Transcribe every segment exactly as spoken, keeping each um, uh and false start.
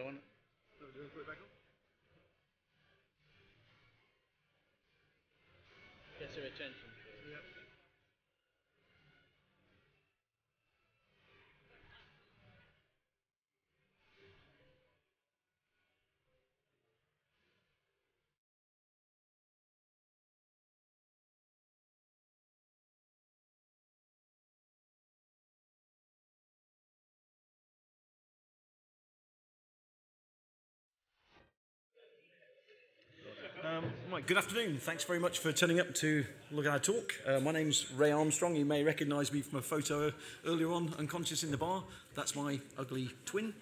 show on it. Do you want to put it back on? That's your attention. Yep. Um, good afternoon. Thanks very much for turning up to look at our talk. Uh, my name's Ray Armstrong. You may recognise me from a photo earlier on, unconscious in the bar. That's my ugly twin.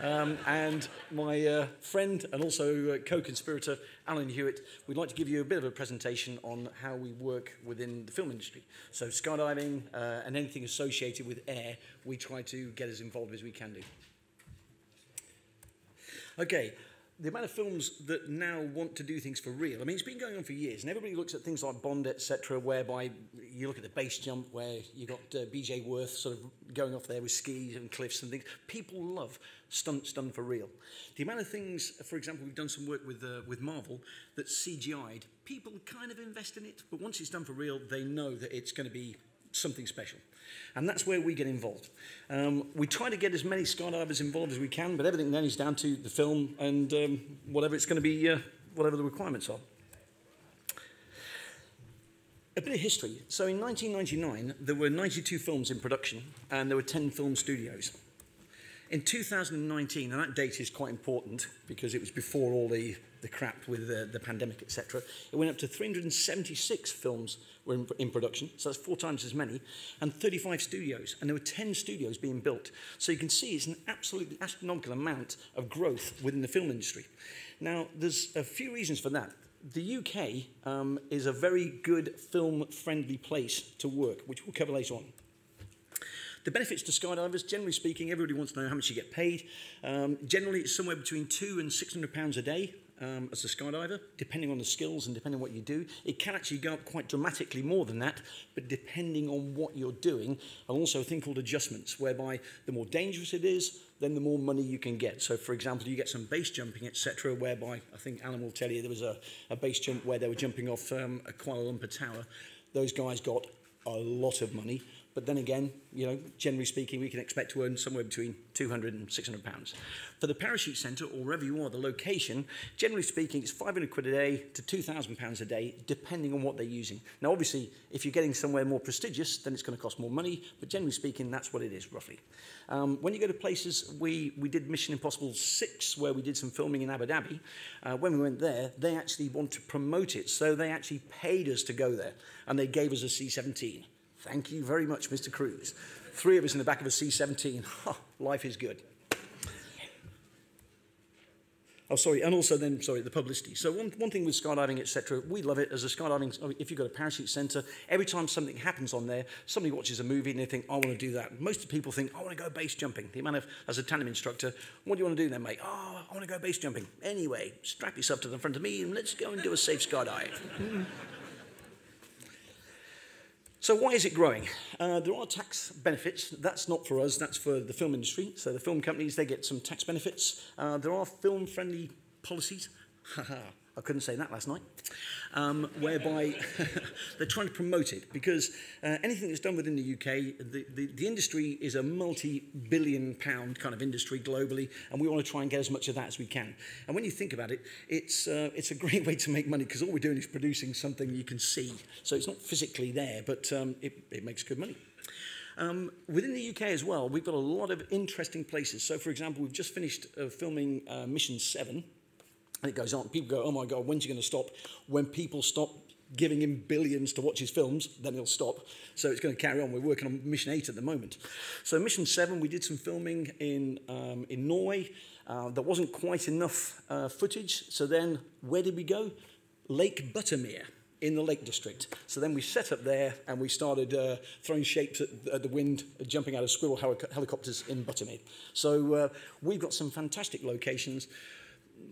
Um, and my uh, friend and also uh, co-conspirator, Alan Hewitt. We'd like to give you a bit of a presentation on how we work within the film industry. So skydiving uh, and anything associated with air, we try to get as involved as we can do. Okay. The amount of films that now want to do things for real, I mean, it's been going on for years, and everybody looks at things like Bond, et cetera, whereby you look at the base jump where you got uh, B J Worth sort of going off there with skis and cliffs and things. People love stunts done for real. The amount of things, for example, we've done some work with uh, with Marvel that's C G I'd. People kind of invest in it, but once it's done for real, they know that it's going to be something special. And that's where we get involved. Um, we try to get as many skydivers involved as we can, but everything then is down to the film and um, whatever it's going to be, uh, whatever the requirements are. A bit of history. So in nineteen ninety-nine, there were ninety-two films in production, and there were ten film studios. In two thousand nineteen, and that date is quite important because it was before all the, the crap with the, the pandemic, et cetera, it went up to three hundred seventy-six films were in, in production, so that's four times as many, and thirty-five studios, and there were ten studios being built. So you can see it's an absolutely astronomical amount of growth within the film industry. Now, there's a few reasons for that. The U K um, is a very good film-friendly place to work, which we'll cover later on. The benefits to skydivers, generally speaking, everybody wants to know how much you get paid. Um, generally, it's somewhere between two and six hundred pounds a day um, as a skydiver, depending on the skills and depending on what you do. It can actually go up quite dramatically more than that, but depending on what you're doing, and also a thing called adjustments, whereby the more dangerous it is, then the more money you can get. So, for example, you get some base jumping, et cetera, whereby, I think Alan will tell you, there was a, a base jump where they were jumping off um, a Kuala Lumpur tower. Those guys got a lot of money. But then again, you know, generally speaking, we can expect to earn somewhere between two hundred and six hundred pounds. For the parachute centre, or wherever you are, the location, generally speaking, it's five hundred quid a day to two thousand pounds a day, depending on what they're using. Now, obviously, if you're getting somewhere more prestigious, then it's going to cost more money. But generally speaking, that's what it is, roughly. Um, when you go to places, we, we did Mission Impossible six, where we did some filming in Abu Dhabi. Uh, when we went there, they actually wanted to promote it. So they actually paid us to go there, and they gave us a C seventeen. Thank you very much, Mister Cruise. Three of us in the back of a C seventeen. Oh, life is good. Oh, sorry, and also then, sorry, the publicity. So one, one thing with skydiving, et cetera, we love it as a skydiving, if you've got a parachute centre, every time something happens on there, somebody watches a movie and they think, I want to do that. Most people think, I want to go base jumping. The amount of, as a tandem instructor, what do you want to do then, mate? Oh, I want to go base jumping. Anyway, strap yourself to the front of me and let's go and do a safe skydive. So why is it growing? Uh, there are tax benefits. That's not for us, that's for the film industry. So the film companies, they get some tax benefits. Uh, there are film-friendly policies. I couldn't say that last night. Um, whereby they're trying to promote it because uh, anything that's done within the U K, the, the, the industry is a multi-billion pound kind of industry globally, and we want to try and get as much of that as we can. And when you think about it, it's, uh, it's a great way to make money because all we're doing is producing something you can see. So it's not physically there, but um, it, it makes good money. Um, within the U K as well, we've got a lot of interesting places. So, for example, we've just finished uh, filming uh, Mission seven. And it goes on. People go, oh, my God, when's he going to stop? When people stop giving him billions to watch his films, then he'll stop. So it's going to carry on. We're working on Mission eight at the moment. So Mission seven, we did some filming in, um, in Norway. Uh, there wasn't quite enough uh, footage. So then where did we go? Lake Buttermere in the Lake District. So then we set up there and we started uh, throwing shapes at, at the wind, jumping out of squirrel helicopters in Buttermere. So uh, we've got some fantastic locations.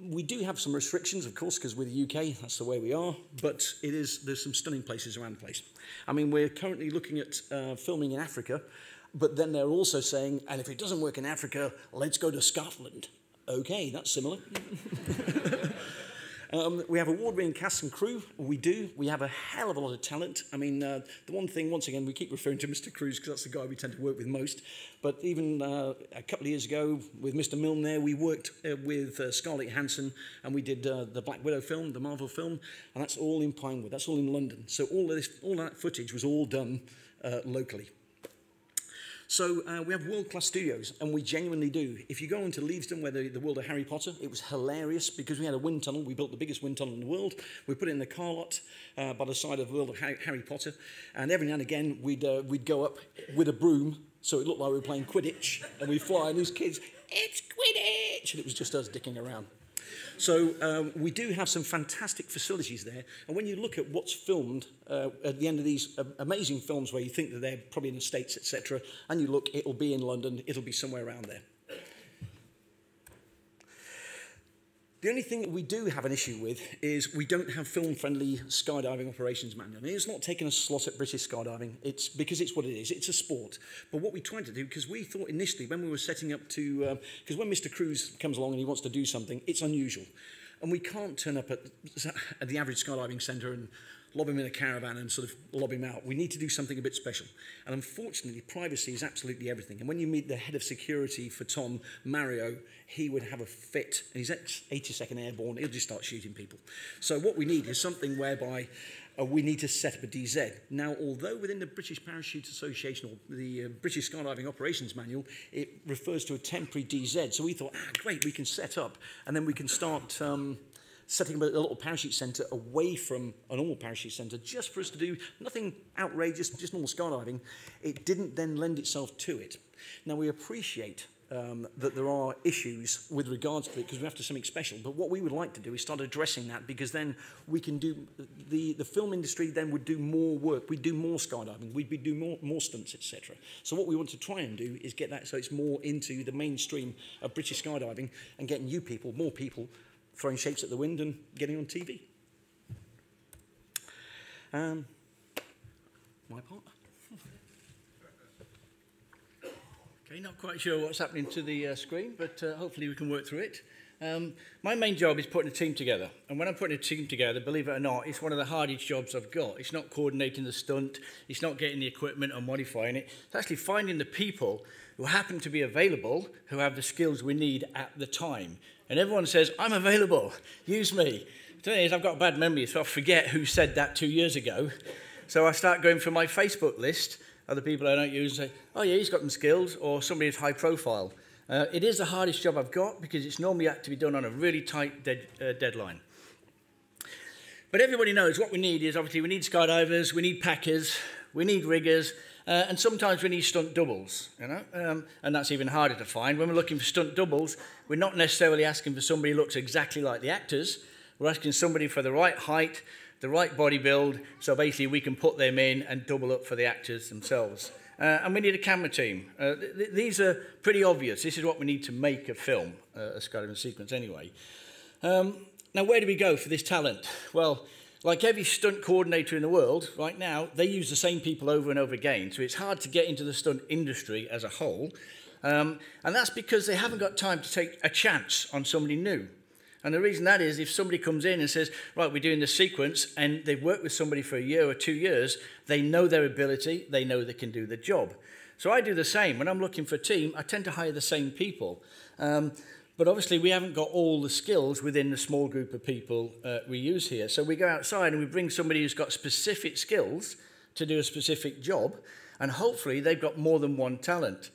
We do have some restrictions, of course, because we're the U K, that's the way we are, but it is, there's some stunning places around the place. I mean, we're currently looking at uh, filming in Africa, but then they're also saying, and if it doesn't work in Africa, let's go to Scotland. okay, that's similar. Um, we have award-winning cast and crew. We do. We have a hell of a lot of talent. I mean, uh, the one thing, once again, we keep referring to Mister Cruise because that's the guy we tend to work with most. But even uh, a couple of years ago with Mister Milne there, we worked uh, with uh, Scarlett Hansen, and we did uh, the Black Widow film, the Marvel film, and that's all in Pinewood. That's all in London. So all of this, all that footage was all done uh, locally. So uh, we have world-class studios, and we genuinely do. If you go into Leavesden, where the, the world of Harry Potter, it was hilarious because we had a wind tunnel. We built the biggest wind tunnel in the world. We put it in the car lot uh, by the side of the world of Harry, Harry Potter, and every now and again we'd, uh, we'd go up with a broom so it looked like we were playing Quidditch, and we'd fly, and these kids, it's Quidditch! And it was just us dicking around. So um, we do have some fantastic facilities there, and when you look at what's filmed uh, at the end of these uh, amazing films where you think that they're probably in the States, et cetera, and you look, it'll be in London, it'll be somewhere around there. The only thing that we do have an issue with is we don't have film-friendly skydiving operations manual. I mean, it's not taking a slot at British Skydiving, it's because it's what it is. It's a sport. But what we tried to do, because we thought initially when we were setting up to... Because um, when Mister Cruise comes along and he wants to do something, it's unusual. And we can't turn up at, at the average skydiving centre and lob him in a caravan and sort of lob him out. We need to do something a bit special. And unfortunately, privacy is absolutely everything. And when you meet the head of security for Tom, Mario, he would have a fit. And he's eighty-second Airborne. He'll just start shooting people. So what we need is something whereby uh, we need to set up a D Z. Now, although within the British Parachute Association or the uh, British Skydiving Operations Manual, it refers to a temporary D Z. So we thought, ah, great, we can set up. And then we can start... Um, setting up a little parachute centre away from a normal parachute centre just for us to do nothing outrageous, just normal skydiving. It didn't then lend itself to it. Now, we appreciate um, that there are issues with regards to it because we have to do something special, but what we would like to do is start addressing that because then we can do... The, the film industry then would do more work. We'd do more skydiving. We'd be do more, more stunts, et cetera. So what we want to try and do is get that so it's more into the mainstream of British skydiving and getting you people, more people, throwing shapes at the wind and getting on T V. Um, my part. Okay, not quite sure what's happening to the uh, screen, but uh, hopefully we can work through it. Um, my main job is putting a team together. And when I'm putting a team together, believe it or not, it's one of the hardest jobs I've got. It's not coordinating the stunt. It's not getting the equipment or modifying it. It's actually finding the people who happen to be available, who have the skills we need at the time. And everyone says, I'm available, use me. The thing is, I've got a bad memory, so I forget who said that two years ago. So I start going through my Facebook list of the people I don't use and say, oh yeah, he's got some skills, or somebody is high profile. Uh, it is the hardest job I've got because it's normally had to be done on a really tight dead, uh, deadline. But everybody knows what we need is, obviously, we need skydivers, we need packers, we need riggers, Uh, and sometimes we need stunt doubles, you know, um, and that's even harder to find. When we're looking for stunt doubles, we're not necessarily asking for somebody who looks exactly like the actors. We're asking somebody for the right height, the right body build, so basically we can put them in and double up for the actors themselves. Uh, and we need a camera team. Uh, th th these are pretty obvious. This is what we need to make a film, uh, a skydiving sequence anyway. Um, now, where do we go for this talent? Well... Like every stunt coordinator in the world, right now, they use the same people over and over again, so it's hard to get into the stunt industry as a whole. Um, and that's because they haven't got time to take a chance on somebody new. And the reason that is, if somebody comes in and says, right, we're doing this sequence, and they've worked with somebody for a year or two years, they know their ability, they know they can do the job. So I do the same. When I'm looking for a team, I tend to hire the same people. Um, But obviously, we haven't got all the skills within the small group of people uh, we use here. So we go outside and we bring somebody who's got specific skills to do a specific job, and hopefully they've got more than one talent.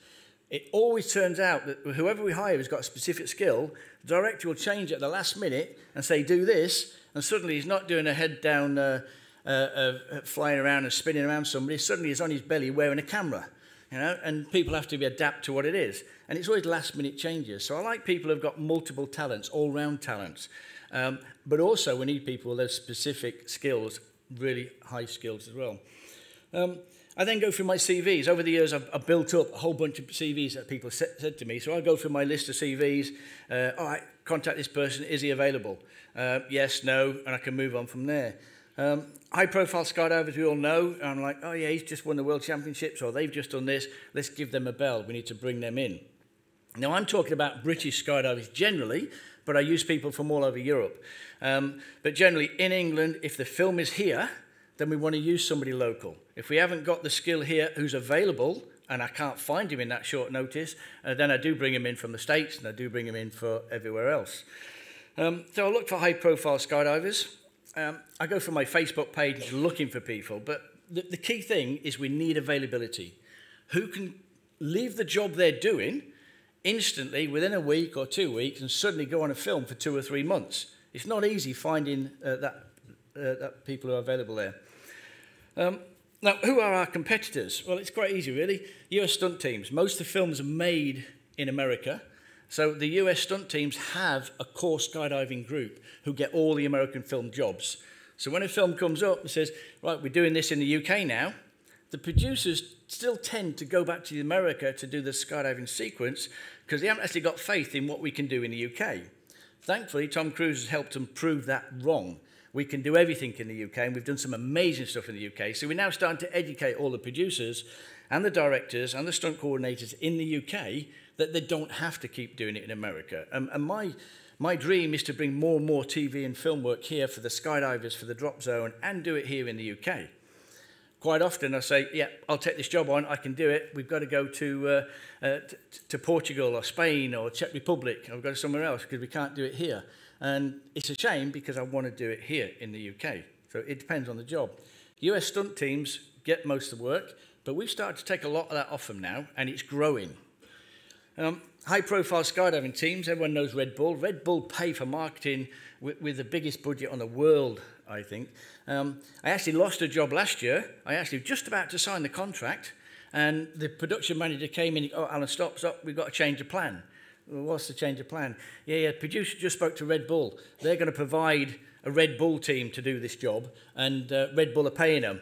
It always turns out that whoever we hire has got a specific skill. The director will change at the last minute and say, do this, and suddenly he's not doing a head down, uh, uh, uh, flying around and spinning around somebody. Suddenly he's on his belly wearing a camera. You know, and people have to be adapt to what it is. And it's always last-minute changes. So I like people who've got multiple talents, all-round talents. Um, but also we need people with those specific skills, really high skills as well. Um, I then go through my C Vs. Over the years, I've, I've built up a whole bunch of C Vs that people said, said to me. So I go through my list of C Vs. Uh, all right, contact this person. Is he available? Uh, yes, no, and I can move on from there. Um, high-profile skydivers we all know, I'm like, oh yeah, he's just won the World Championships, or they've just done this, let's give them a bell, we need to bring them in. Now, I'm talking about British skydivers generally, but I use people from all over Europe. Um, but generally, in England, if the film is here, then we want to use somebody local. If we haven't got the skill here who's available, and I can't find him in that short notice, uh, then I do bring him in from the States, and I do bring him in for everywhere else. Um, so I look for high-profile skydivers. Um, I go for my Facebook page looking for people, but the, the key thing is we need availability. Who can leave the job they're doing instantly within a week or two weeks and suddenly go on a film for two or three months? It's not easy finding uh, that, uh, that people who are available there. Um, now, who are our competitors? Well, it's quite easy, really. U S stunt teams. Most of the films are made in America. So the U S stunt teams have a core skydiving group who get all the American film jobs. So when a film comes up and says, right, we're doing this in the U K now, the producers still tend to go back to America to do the skydiving sequence because they haven't actually got faith in what we can do in the U K. Thankfully, Tom Cruise has helped them prove that wrong. We can do everything in the U K, and we've done some amazing stuff in the U K. So we're now starting to educate all the producers and the directors and the stunt coordinators in the U K that they don't have to keep doing it in America. Um, and my, my dream is to bring more and more T V and film work here for the skydivers, for the drop zone, and do it here in the U K. Quite often I say, yeah, I'll take this job on, I can do it. We've got to go to, uh, uh, t to Portugal or Spain or Czech Republic. I've got to go somewhere else because we can't do it here. And it's a shame because I want to do it here in the U K. So it depends on the job. U S stunt teams get most of the work, but we've started to take a lot of that off them now, and it's growing. Um, high-profile skydiving teams, everyone knows Red Bull. Red Bull pay for marketing with, with the biggest budget on the world, I think. Um, I actually lost a job last year. I actually was just about to sign the contract, and the production manager came in and, oh, Alan, stop, stop, we've got to change the plan. Well, what's the change of plan? Yeah, yeah, producer just spoke to Red Bull. They're going to provide a Red Bull team to do this job, and uh, Red Bull are paying them.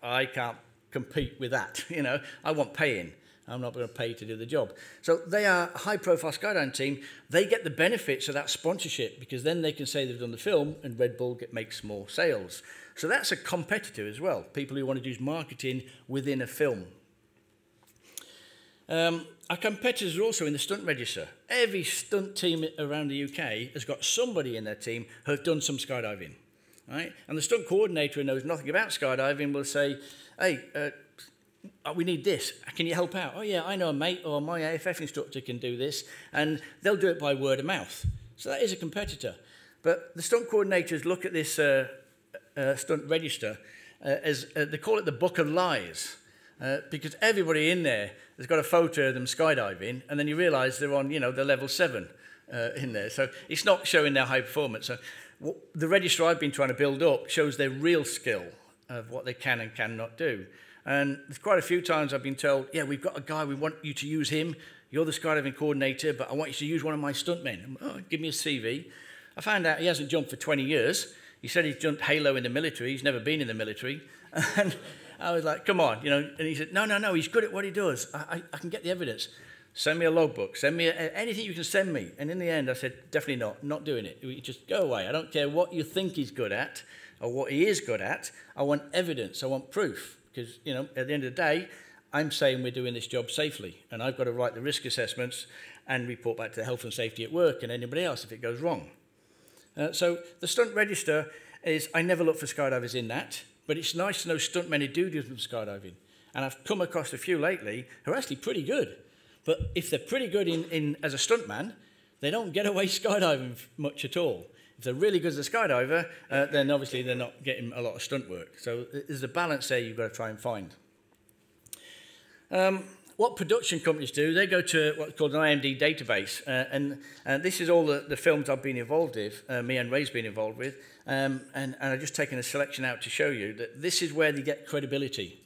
I can't compete with that, you know. I want paying. I'm not going to pay to do the job. So they are a high-profile skydiving team. They get the benefits of that sponsorship because then they can say they've done the film and Red Bull get, makes more sales. So that's a competitor as well, people who want to do marketing within a film. Um, our competitors are also in the stunt register. Every stunt team around the U K has got somebody in their team who have done some skydiving. Right? And the stunt coordinator who knows nothing about skydiving will say, hey, uh, we need this. Can you help out? Oh, yeah, I know a mate or my A F F instructor can do this. And they'll do it by word of mouth. So that is a competitor. But the stunt coordinators look at this uh, uh, stunt register uh, as uh, they call it the book of lies. Uh, because everybody in there has got a photo of them skydiving. And then you realise they're on, you know, the level seven uh, in there. So it's not showing their high performance. So the register I've been trying to build up shows their real skill of what they can and cannot do. And quite a few times I've been told, yeah, we've got a guy, we want you to use him. You're the skydiving coordinator, but I want you to use one of my stuntmen. Oh, give me a C V. I found out he hasn't jumped for twenty years. He said he's jumped Halo in the military. He's never been in the military. And I was like, come on, you know. And he said, no, no, no, he's good at what he does. I, I, I can get the evidence. Send me a logbook. Send me a, anything you can send me. And in the end, I said, definitely not. Not doing it. You just go away. I don't care what you think he's good at or what he is good at. I want evidence. I want proof. Because, you know, at the end of the day, I'm saying we're doing this job safely. And I've got to write the risk assessments and report back to the health and safety at work and anybody else if it goes wrong. Uh, so the stunt register is, I never look for skydivers in that, but it's nice to know stuntmen who do do some skydiving. And I've come across a few lately who are actually pretty good. But if they're pretty good in, in, as a stuntman, they don't get away skydiving much at all. If they're really good as a skydiver, uh, then obviously they're not getting a lot of stunt work. So there's a balance there you've got to try and find. Um, what production companies do, they go to what's called an I M D B database. Uh, and, and this is all the, the films I've been involved with, uh, me and Ray's been involved with. Um, and, and I've just taken a selection out to show you that this is where they get credibility.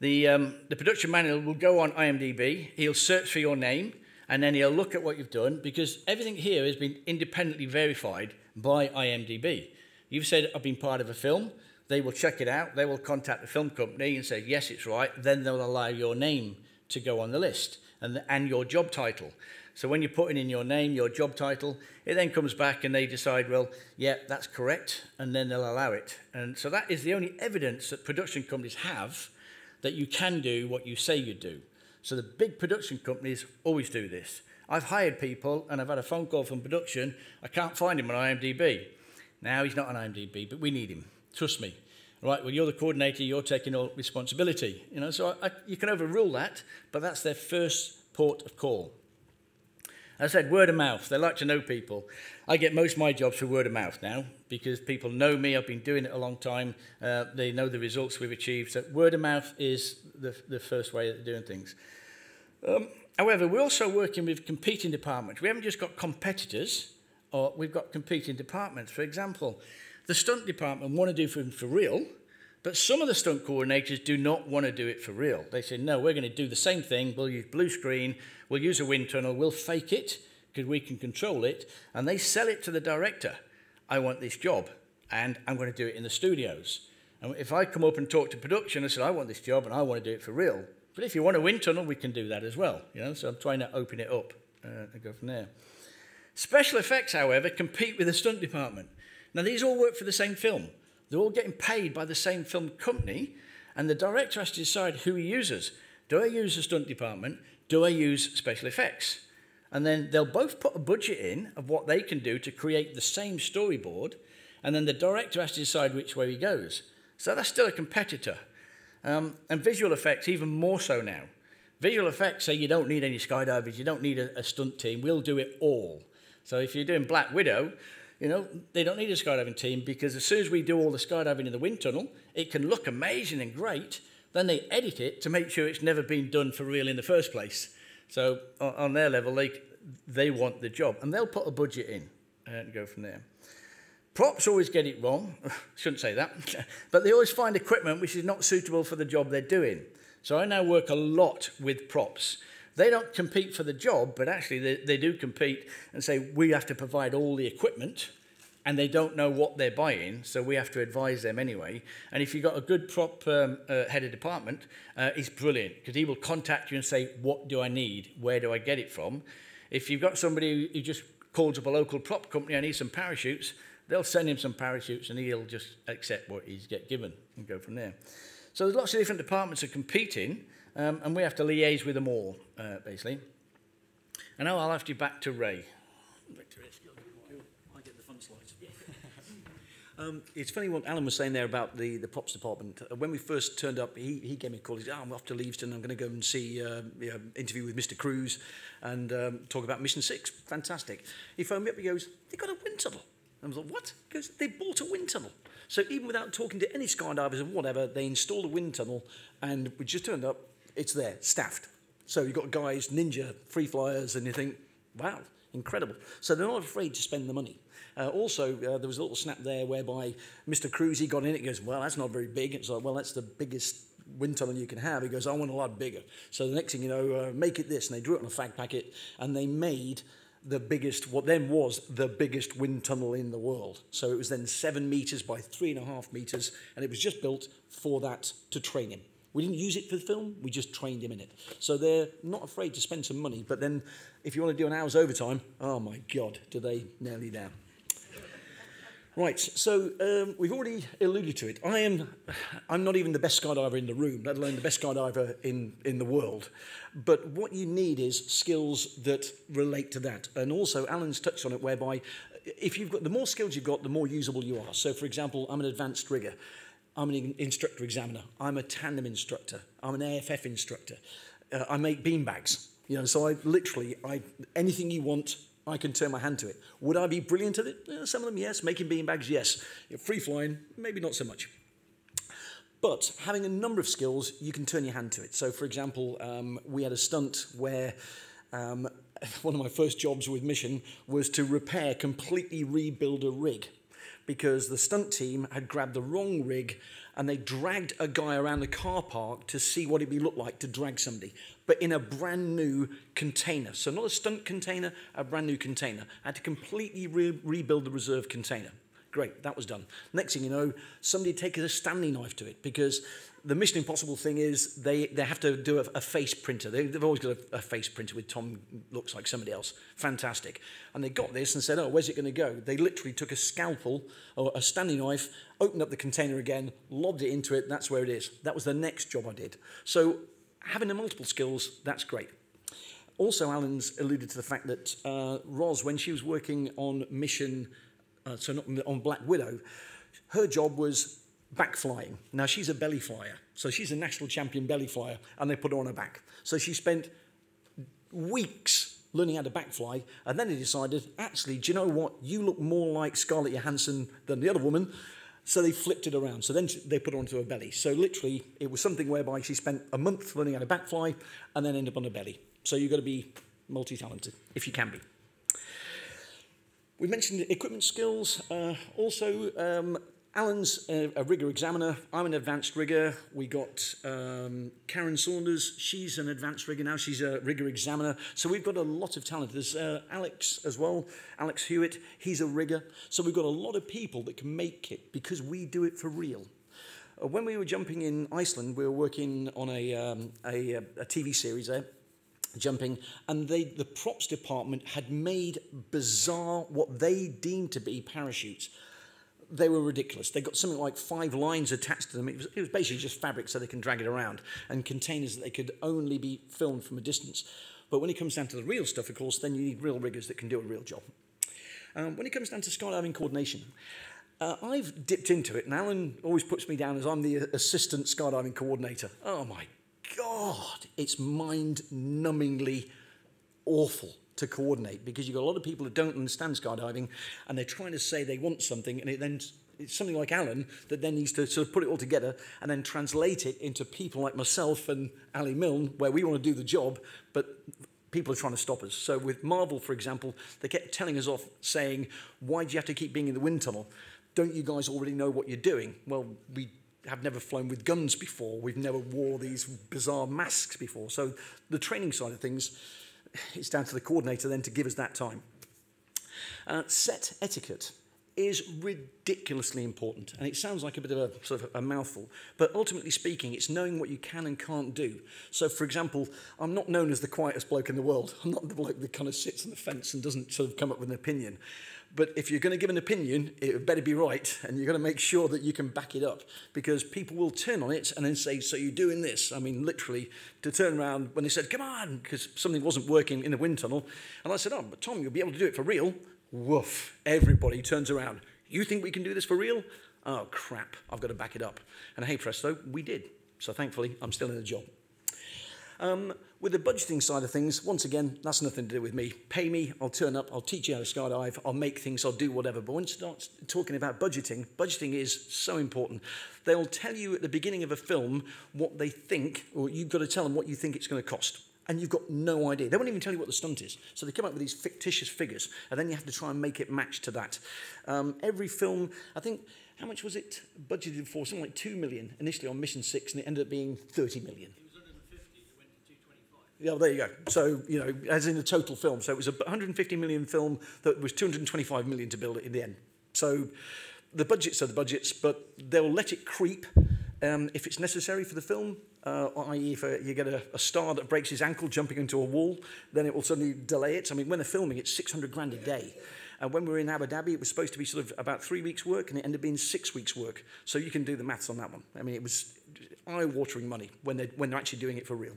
The, um, the production manager will go on I M D B. He'll search for your name. And then he'll look at what you've done, because everything here has been independently verified by I M D B. You've said, I've been part of a film. They will check it out. They will contact the film company and say, yes, it's right. Then they'll allow your name to go on the list and, the, and your job title. So when you're putting in your name, your job title, it then comes back and they decide, well, yeah, that's correct. And then they'll allow it. And so that is the only evidence that production companies have that you can do what you say you do. So the big production companies always do this. I've hired people and I've had a phone call from production. I can't find him on IMDb. Now he's not on IMDb, but we need him. Trust me. Right, well, you're the coordinator. You're taking all responsibility. You know, so I, I, you can overrule that, but that's their first port of call. As I said, word of mouth. They like to know people. I get most of my jobs through word of mouth now because people know me. I've been doing it a long time. Uh, they know the results we've achieved. So word of mouth is the, the first way of doing things. Um, however, we're also working with competing departments. We haven't just got competitors, or we've got competing departments. For example, the stunt department want to do it for real, but some of the stunt coordinators do not want to do it for real. They say, no, we're going to do the same thing. We'll use blue screen. We'll use a wind tunnel. We'll fake it because we can control it. And they sell it to the director. I want this job, and I'm going to do it in the studios. And if I come up and talk to production, I said, I want this job, and I want to do it for real. But if you want a wind tunnel, we can do that as well. You know, so I'm trying to open it up uh, and go from there. Special effects, however, compete with the stunt department. Now, these all work for the same film. They're all getting paid by the same film company, and the director has to decide who he uses. Do I use the stunt department? Do I use special effects? And then they'll both put a budget in of what they can do to create the same storyboard, and then the director has to decide which way he goes. So that's still a competitor. Um, and visual effects, even more so now. Visual effects say you don't need any skydivers, you don't need a, a stunt team, we'll do it all. So if you're doing Black Widow, you know, they don't need a skydiving team because as soon as we do all the skydiving in the wind tunnel, it can look amazing and great. Then they edit it to make sure it's never been done for real in the first place. So on their level, they, they want the job. And they'll put a budget in and go from there. Props always get it wrong. Shouldn't say that. But they always find equipment which is not suitable for the job they're doing. So I now work a lot with props. They don't compete for the job, but actually they, they do compete and say, we have to provide all the equipment, and they don't know what they're buying, so we have to advise them anyway. And if you've got a good prop um, uh, head of department, uh, it's brilliant, because he will contact you and say, what do I need? Where do I get it from? If you've got somebody who just calls up a local prop company, I need some parachutes, they'll send him some parachutes, and he'll just accept what he's get given and go from there. So there's lots of different departments that are competing, Um, and we have to liaise with them all, uh, basically. And now I'll have to back to Ray. Victor, I get the fun slides. um, it's funny what Alan was saying there about the, the props department. When we first turned up, he, he gave me a call. He said, oh, I'm off to Leavesden. I'm going to go and see uh, you know, interview with Mister Cruise and um, talk about Mission six. Fantastic. He phoned me up. He goes, they got a wind tunnel. I was like, what? He goes, they bought a wind tunnel. So even without talking to any skydivers or whatever, they installed a wind tunnel, and we just turned up. It's there, staffed. So you've got guys, ninja, free flyers, and you think, wow, incredible. So they're not afraid to spend the money. Uh, also, uh, there was a little snap there whereby Mister Cruise, he got in it, he goes, well, that's not very big. It's like, well, that's the biggest wind tunnel you can have. He goes, I want a lot bigger. So the next thing you know, uh, make it this. And they drew it on a fag packet, and they made the biggest, what then was the biggest wind tunnel in the world. So it was then seven meters by three and a half meters, and it was just built for that to train him. We didn't use it for the film, we just trained him in it. So they're not afraid to spend some money, but then if you want to do an hour's overtime, oh my God, do they nail you down. Right, so um, we've already alluded to it. I am, I'm not even the best skydiver in the room, let alone the best skydiver in, in the world. But what you need is skills that relate to that. And also, Alan's touched on it, whereby if you've got, the more skills you've got, the more usable you are. So for example, I'm an advanced rigger. I'm an instructor examiner. I'm a tandem instructor. I'm an A F F instructor. Uh, I make beanbags. You know, so I literally, I anything you want, I can turn my hand to it. Would I be brilliant at it? Yeah, some of them, yes. Making beanbags, yes. Free flying, maybe not so much. But having a number of skills, you can turn your hand to it. So, for example, um, we had a stunt where um, one of my first jobs with Mission was to repair, completely rebuild a rig, because the stunt team had grabbed the wrong rig and they dragged a guy around the car park to see what it would look like to drag somebody, but in a brand new container. So not a stunt container, a brand new container. I had to completely re rebuild the reserve container. Great, that was done. Next thing you know, somebody had taken a Stanley knife to it, because the Mission Impossible thing is they, they have to do a, a face printer. They, they've always got a, a face printer with Tom looks like somebody else. Fantastic. And they got this and said, oh, where's it going to go? They literally took a scalpel or a Stanley knife, opened up the container again, lobbed it into it, and that's where it is. That was the next job I did. So having the multiple skills, that's great. Also, Alan's alluded to the fact that uh, Roz, when she was working on Mission, uh, so not on Black Widow, her job was back flying. Now, she's a belly flyer, so she's a national champion belly flyer, and they put her on her back. So she spent weeks learning how to back fly, and then they decided, actually, do you know what? You look more like Scarlett Hansen than the other woman. So they flipped it around. So then they put her onto her belly. So literally, it was something whereby she spent a month learning how to back fly and then ended up on her belly. So you've got to be multi-talented, if you can be. We mentioned equipment skills. Uh, also, um, Alan's a, a rigger examiner. I'm an advanced rigger. We got um, Karen Saunders. She's an advanced rigger now. She's a rigger examiner. So we've got a lot of talent. There's uh, Alex as well, Alex Hewitt. He's a rigger. So we've got a lot of people that can make it because we do it for real. Uh, when we were jumping in Iceland, we were working on a, um, a, a T V series there. Jumping, and they, the props department had made bizarre, what they deemed to be parachutes. They were ridiculous. They got something like five lines attached to them. It was, it was basically just fabric so they can drag it around, and containers that they could only be filmed from a distance. But when it comes down to the real stuff, of course, then you need real riggers that can do a real job. Um, when it comes down to skydiving coordination, Uh, I've dipped into it, and Alan always puts me down as I'm the assistant skydiving coordinator. Oh, my God, it's mind-numbingly awful to coordinate because you've got a lot of people that don't understand skydiving and they're trying to say they want something, and it then it's something like Alan that then needs to sort of put it all together and then translate it into people like myself and Ali Milne where we want to do the job, but people are trying to stop us. So with Marvel, for example, they kept telling us off saying, why do you have to keep being in the wind tunnel? Don't you guys already know what you're doing? Well, we have never flown with guns before. We've never wore these bizarre masks before. So the training side of things, it's down to the coordinator then to give us that time. Uh, set etiquette is ridiculously important. And it sounds like a bit of a sort of a mouthful, but ultimately speaking, it's knowing what you can and can't do. So for example, I'm not known as the quietest bloke in the world. I'm not the bloke that kind of sits on the fence and doesn't sort of come up with an opinion. But if you're going to give an opinion, it better be right, and you've got to make sure that you can back it up, because people will turn on it and then say, so you're doing this. I mean, literally, to turn around when they said, come on, because something wasn't working in the wind tunnel. And I said, oh, but Tom, you'll be able to do it for real. Woof, everybody turns around. You think we can do this for real? Oh, crap, I've got to back it up. And hey, presto, we did. So thankfully, I'm still in the job. Um, with the budgeting side of things, once again, that's nothing to do with me. Pay me, I'll turn up, I'll teach you how to skydive, I'll make things, I'll do whatever. But when you start talking about budgeting, budgeting is so important. They'll tell you at the beginning of a film what they think, or you've got to tell them what you think it's going to cost. And you've got no idea. They won't even tell you what the stunt is. So they come up with these fictitious figures, and then you have to try and make it match to that. Um, every film, I think, how much was it budgeted for? Something like two million initially on Mission six, and it ended up being thirty million. Yeah, well, there you go. So, you know, as in the total film. So it was a one hundred fifty million film that was two hundred twenty-five million to build it in the end. So the budgets are the budgets, but they'll let it creep um, if it's necessary for the film, uh, that is if uh, you get a, a star that breaks his ankle jumping into a wall, then it will suddenly delay it. I mean, when they're filming, it's six hundred grand a day. And uh, when we were in Abu Dhabi, it was supposed to be sort of about three weeks' work, and it ended up being six weeks' work. So you can do the maths on that one. I mean, it was eye-watering money when they're, when they're actually doing it for real.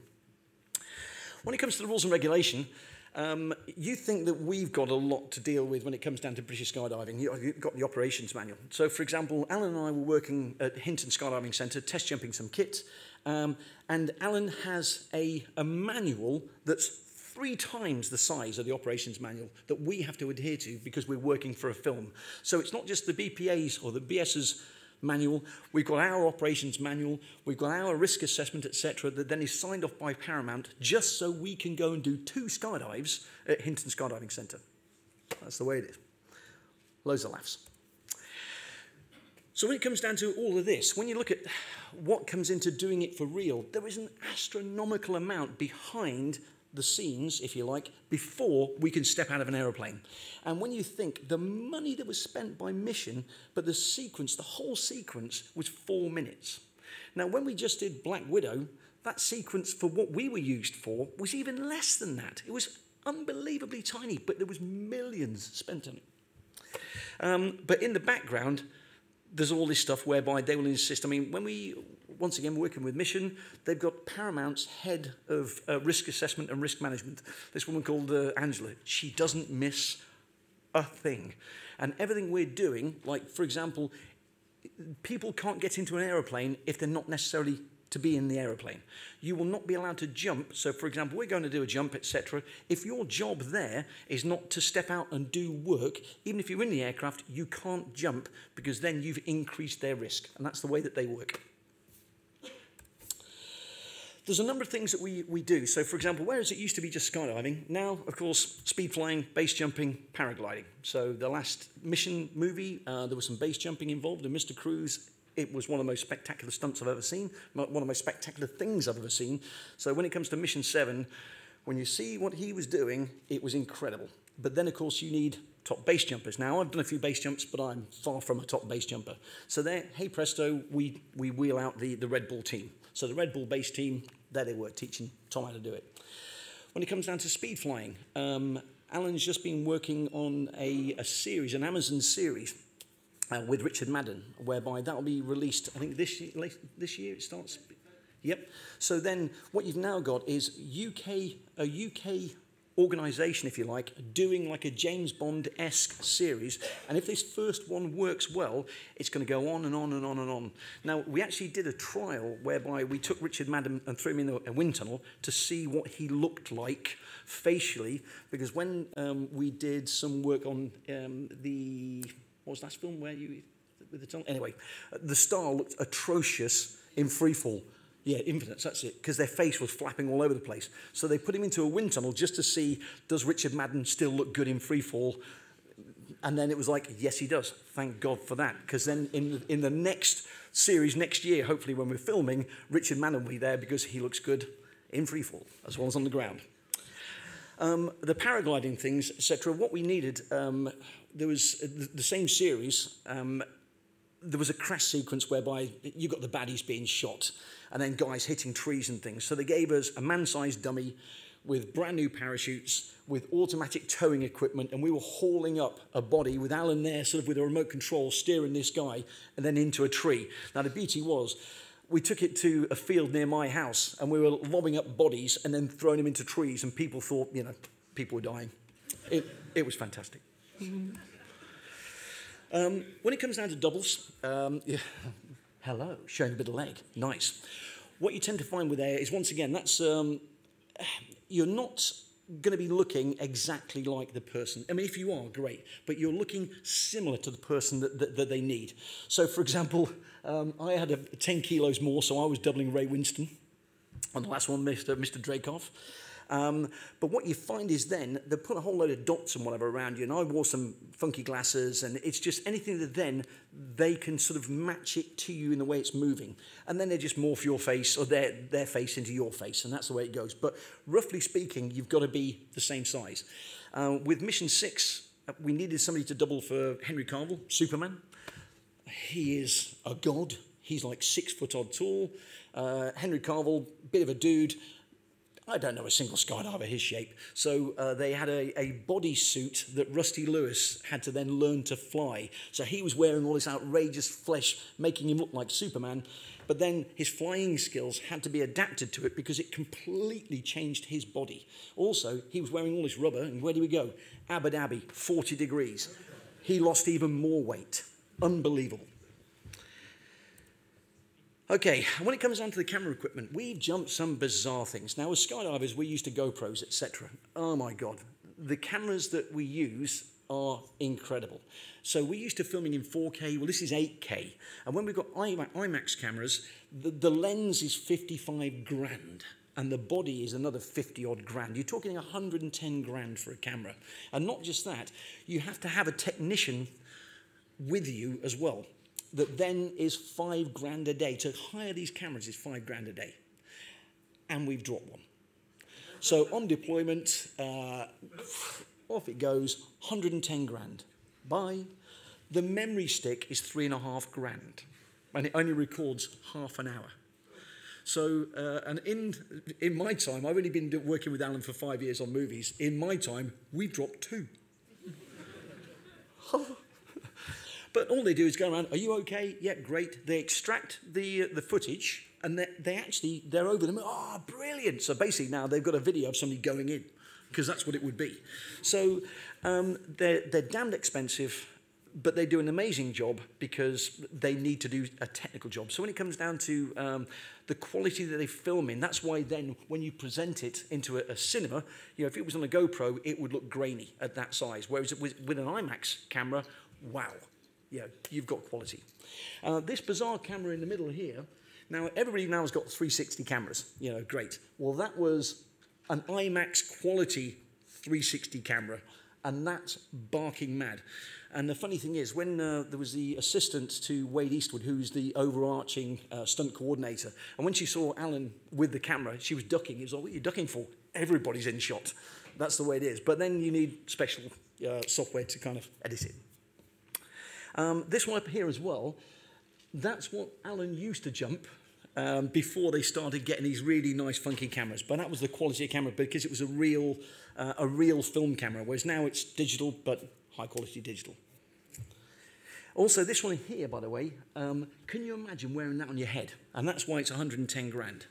When it comes to the rules and regulation, um, you think that we've got a lot to deal with when it comes down to British skydiving. You've got the operations manual. So, for example, Alan and I were working at Hinton Skydiving Centre, test jumping some kit, um, and Alan has a, a manual that's three times the size of the operations manual that we have to adhere to because we're working for a film. So it's not just the B P A's or the B S's manual, we've got our operations manual, we've got our risk assessment, et cetera, that then is signed off by Paramount just so we can go and do two skydives at Hinton Skydiving Centre. That's the way it is. Loads of laughs. So when it comes down to all of this, when you look at what comes into doing it for real, there is an astronomical amount behind the scenes, if you like, before we can step out of an aeroplane. And when you think the money that was spent by Mission, but the sequence, the whole sequence was four minutes. Now, when we just did Black Widow, that sequence for what we were used for was even less than that. It was unbelievably tiny, but there was millions spent on it. Um, but in the background, there's all this stuff whereby they will insist. I mean, when we, once again, working with Mission, they've got Paramount's head of uh, risk assessment and risk management, this woman called uh, Angela. She doesn't miss a thing. And everything we're doing, like, for example, people can't get into an aeroplane if they're not necessarily to be in the aeroplane. You will not be allowed to jump. So, for example, we're going to do a jump, et cetera. If your job there is not to step out and do work, even if you're in the aircraft, you can't jump, because then you've increased their risk. And that's the way that they work. There's a number of things that we, we do. So, for example, whereas it used to be just skydiving, now, of course, speed flying, base jumping, paragliding. So the last Mission movie, uh, there was some base jumping involved, and Mister Cruise, it was one of the most spectacular stunts I've ever seen, one of the most spectacular things I've ever seen. So when it comes to Mission seven, when you see what he was doing, it was incredible. But then, of course, you need top base jumpers. Now, I've done a few base jumps, but I'm far from a top base jumper. So there, hey presto, we, we wheel out the, the Red Bull team. So the Red Bull base team, there they were, teaching Tom how to do it. When it comes down to speed flying, um, Alan's just been working on a, a series, an Amazon series, Uh, with Richard Madden, whereby that will be released, I think, this year, late, this year it starts? Yep. So then what you've now got is U K, a U K organisation, if you like, doing like a James Bond-esque series. And if this first one works well, it's going to go on and on and on and on. Now, we actually did a trial whereby we took Richard Madden and threw him in a wind tunnel to see what he looked like facially, because when um, we did some work on um, the... What was the last film where you, with the tunnel? Anyway, the star looked atrocious in Freefall. Yeah, Infinite, that's it, because their face was flapping all over the place. So they put him into a wind tunnel just to see, does Richard Madden still look good in Freefall? And then it was like, yes, he does. Thank God for that, because then in, in the next series, next year, hopefully when we're filming, Richard Madden will be there because he looks good in Freefall, as well as on the ground. Um, the paragliding things, et cetera, what we needed, um, there was the, the same series, um, there was a crash sequence whereby you got the baddies being shot and then guys hitting trees and things. So they gave us a man-sized dummy with brand new parachutes, with automatic towing equipment, and we were hauling up a body with Alan there sort of with a remote control steering this guy and then into a tree. Now the beauty was, we took it to a field near my house and we were lobbing up bodies and then throwing them into trees, and people thought, you know, people were dying. It, it was fantastic. um, when it comes down to doubles, um, yeah, hello, showing a bit of leg, nice. What you tend to find with air is, once again, that's, um, you're not going to be looking exactly like the person. I mean, if you are, great, but you're looking similar to the person that, that, that they need. So, for example, um, I had a, ten kilos more, so I was doubling Ray Winston on the last one, Mister Mister Dracoff. Um, but what you find is then, they put a whole load of dots and whatever around you, and I wore some funky glasses, and it's just anything that then they can sort of match it to you in the way it's moving. And then they just morph your face, or their, their face into your face, and that's the way it goes. But roughly speaking, you've got to be the same size. Uh, with Mission six, we needed somebody to double for Henry Cavill, Superman. He is a god. He's like six foot odd tall. Uh, Henry Cavill, bit of a dude. I don't know a single skydiver his shape. So uh, they had a, a bodysuit that Rusty Lewis had to then learn to fly. So he was wearing all this outrageous flesh, making him look like Superman. But then his flying skills had to be adapted to it because it completely changed his body. Also, he was wearing all this rubber, and where do we go? Abu Dhabi, forty degrees. He lost even more weight. Unbelievable. Okay, when it comes down to the camera equipment, we've jumped some bizarre things. Now, as skydivers, we're used to GoPros, et cetera. Oh, my God. The cameras that we use are incredible. So we're used to filming in four K. Well, this is eight K. And when we've got IMAX cameras, the, the lens is fifty-five grand, and the body is another fifty-odd grand. You're talking one hundred ten grand for a camera. And not just that, you have to have a technician with you as well. That then is five grand a day. To hire these cameras is five grand a day. And we've dropped one. So on deployment, uh, off it goes, one hundred ten grand. Bye. The memory stick is three and a half grand. And it only records half an hour. So, uh, and in, in my time, I've only been working with Alan for five years on movies. In my time, we've dropped two. But all they do is go around, are you okay? Yeah, great. They extract the, uh, the footage, and they, they actually, they're over them. Oh, brilliant. So basically now they've got a video of somebody going in, because that's what it would be. So um, they're, they're damned expensive, but they do an amazing job because they need to do a technical job. So when it comes down to um, the quality that they film in, that's why then when you present it into a, a cinema, you know, if it was on a GoPro, it would look grainy at that size. Whereas it was, with an IMAX camera, wow, yeah, you've got quality. Uh, this bizarre camera in the middle here, now everybody now has got three sixty cameras, you know, great. Well, that was an IMAX quality three sixty camera, and that's barking mad. And the funny thing is, when uh, there was the assistant to Wade Eastwood, who's the overarching uh, stunt coordinator, and when she saw Alan with the camera, she was ducking. It was like, what are you ducking for? Everybody's in shot. That's the way it is. But then you need special uh, software to kind of edit it. Um, this one up here as well, that's what Alan used to jump um, before they started getting these really nice funky cameras. But that was the quality of camera because it was a real, uh, a real film camera, whereas now it's digital, but high-quality digital. Also, this one here, by the way, um, can you imagine wearing that on your head? And that's why it's a hundred and ten grand.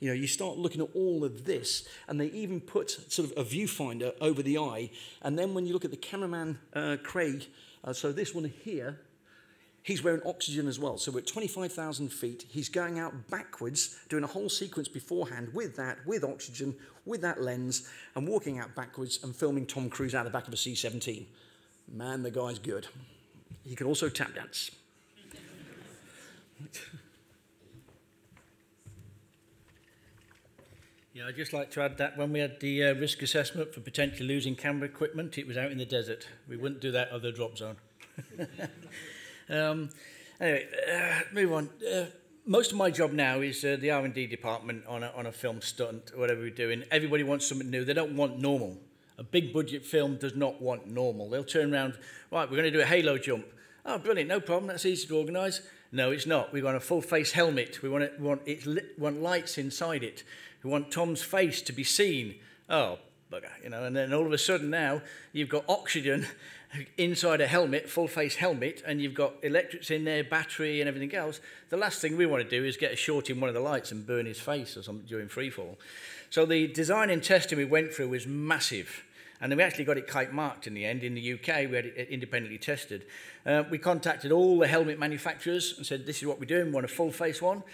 You know, you start looking at all of this, and they even put sort of a viewfinder over the eye, and then when you look at the cameraman, uh, Craig, uh, so this one here, he's wearing oxygen as well. So we're at twenty-five thousand feet. He's going out backwards, doing a whole sequence beforehand with that, with oxygen, with that lens, and walking out backwards and filming Tom Cruise out the back of a C seventeen. Man, the guy's good. He can also tap dance. Yeah, I'd just like to add that when we had the uh, risk assessment for potentially losing camera equipment, it was out in the desert. We wouldn't do that other drop zone. Um, anyway, uh, move on. Uh, most of my job now is uh, the R and D department on a, on a film stunt, whatever we're doing. Everybody wants something new. They don't want normal. A big budget film does not want normal. They'll turn around, right, we're going to do a halo jump. Oh, brilliant, no problem, that's easy to organise. No, it's not. We want a full-face helmet. We want, it, we, want it lit, we want lights inside it. We want Tom's face to be seen. Oh, bugger, you know, and then all of a sudden now you've got oxygen inside a helmet, full-face helmet, and you've got electrics in there, battery and everything else. The last thing we want to do is get a short in one of the lights and burn his face or something during freefall. So the design and testing we went through was massive. And then we actually got it kite marked in the end. In the U K, we had it independently tested. Uh, we contacted all the helmet manufacturers and said, this is what we're doing, we want a full-face one.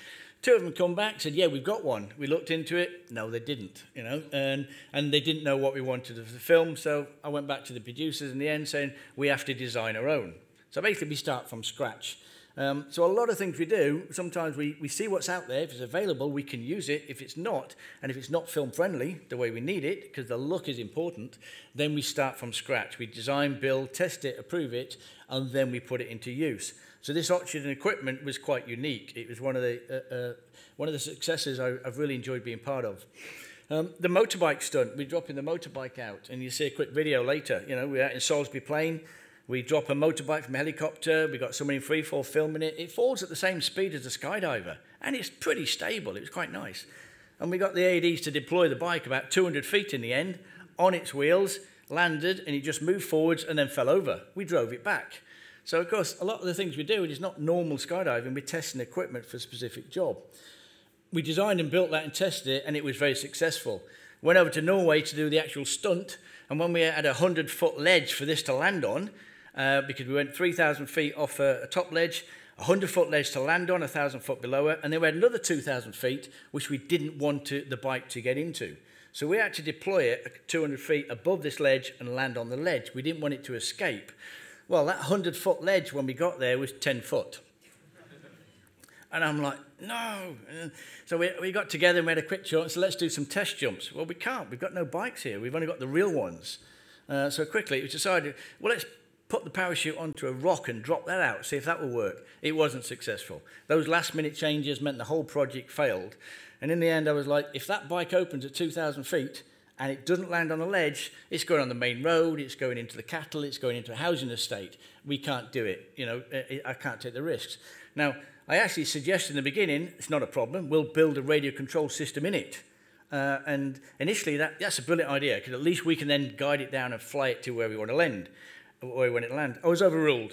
Two of them come back, said, yeah, we've got one. We looked into it. No, they didn't, you know, and, and they didn't know what we wanted of the film, so I went back to the producers in the end saying, we have to design our own. So basically, we start from scratch. Um, so a lot of things we do, sometimes we, we see what's out there. If it's available, we can use it. If it's not, and if it's not film-friendly, the way we need it, because the look is important, then we start from scratch. We design, build, test it, approve it, and then we put it into use. So this oxygen equipment was quite unique. It was one of the, uh, uh, one of the successes I, I've really enjoyed being part of. Um, the motorbike stunt, we're dropping the motorbike out, and you see a quick video later. You know, we're out in Salisbury Plain. We drop a motorbike from a helicopter. We've got somebody in freefall filming it. It falls at the same speed as a skydiver, and it's pretty stable. It was quite nice. And we got the A Ds to deploy the bike about two hundred feet in the end, on its wheels, landed, and it just moved forwards and then fell over. We drove it back. So, of course, a lot of the things we do, it is not normal skydiving. We're testing equipment for a specific job. We designed and built that and tested it, and it was very successful. Went over to Norway to do the actual stunt, and when we had a hundred-foot ledge for this to land on, uh, because we went three thousand feet off a, a top ledge, a hundred-foot ledge to land on, a thousand foot below it, and then we had another two thousand feet, which we didn't want to, the bike to get into. So we had to deploy it two hundred feet above this ledge and land on the ledge. We didn't want it to escape. Well, that hundred-foot ledge when we got there was ten foot. And I'm like, no. So we, we got together and we had a quick jump, so let's do some test jumps. Well, we can't. We've got no bikes here. We've only got the real ones. Uh, so quickly, it was decided, well, let's put the parachute onto a rock and drop that out, see if that will work. It wasn't successful. Those last-minute changes meant the whole project failed. And in the end, I was like, if that bike opens at two thousand feet, and it doesn't land on a ledge, it's going on the main road, it's going into the cattle, it's going into a housing estate. We can't do it. You know, I can't take the risks. Now, I actually suggested in the beginning, it's not a problem, we'll build a radio control system in it. Uh, and initially, that, that's a brilliant idea, because at least we can then guide it down and fly it to where we want to land, or when it lands. I was overruled.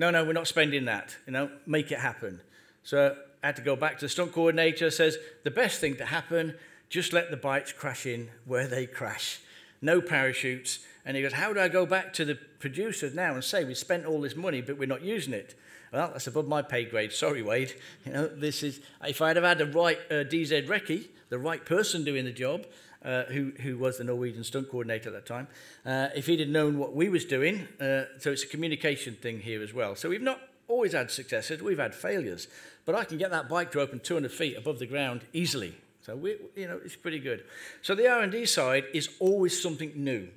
No, no, we're not spending that. You know, make it happen. So I had to go back to the stunt coordinator, says, the best thing to happen, just let the bikes crash in where they crash. No parachutes. And he goes, how do I go back to the producers now and say, we spent all this money, but we're not using it? Well, that's above my pay grade. Sorry, Wade. You know, this is, if I'd have had the right uh, D Z recce, the right person doing the job, uh, who, who was the Norwegian stunt coordinator at that time, uh, if he'd have known what we was doing, uh, so it's a communication thing here as well. So we've not always had successes, we've had failures. But I can get that bike to open two hundred feet above the ground easily. So, we, you know, it's pretty good. So the R and D side is always something new.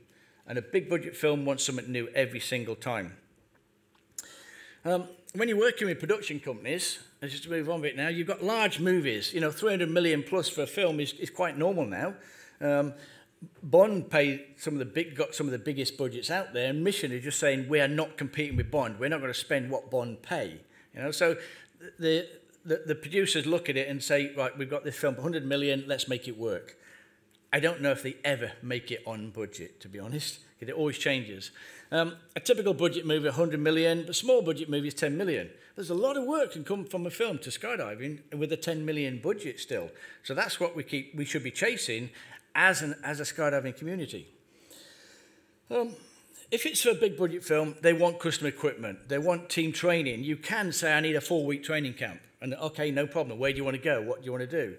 And a big budget film wants something new every single time. Um, when you're working with production companies, and just to move on a bit now, you've got large movies. You know, three hundred million plus for a film is, is quite normal now. Um, Bond paid some of the big, got some of the biggest budgets out there, and Mission is just saying, we are not competing with Bond. We're not going to spend what Bond pay. You know, so the, the, the producers look at it and say, right, we've got this film, one hundred million, let's make it work. I don't know if they ever make it on budget, to be honest, because it always changes. Um, a typical budget movie, one hundred million, but small budget movie is ten million. There's a lot of work can come from a film to skydiving with a ten million budget still. So that's what we keep. We should be chasing as an as a skydiving community. Um, if it's a big budget film, they want custom equipment. They want team training. You can say, I need a four-week training camp. And okay, no problem. Where do you want to go? What do you want to do?